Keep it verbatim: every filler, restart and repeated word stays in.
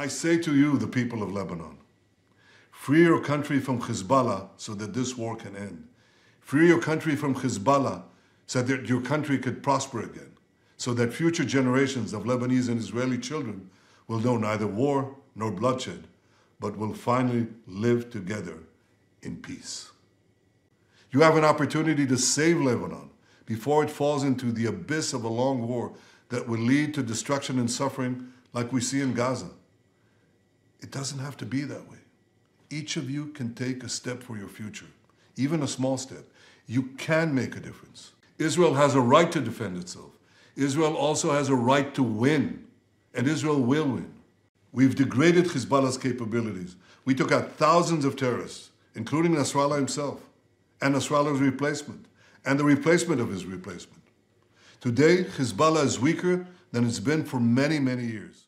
I say to you, the people of Lebanon, free your country from Hezbollah so that this war can end. Free your country from Hezbollah so that your country could prosper again, so that future generations of Lebanese and Israeli children will know neither war nor bloodshed, but will finally live together in peace. You have an opportunity to save Lebanon before it falls into the abyss of a long war that will lead to destruction and suffering like we see in Gaza. It doesn't have to be that way. Each of you can take a step for your future, even a small step. You can make a difference. Israel has a right to defend itself. Israel also has a right to win, and Israel will win. We've degraded Hezbollah's capabilities. We took out thousands of terrorists, including Nasrallah himself, and Nasrallah's replacement, and the replacement of his replacement. Today, Hezbollah is weaker than it's been for many, many years.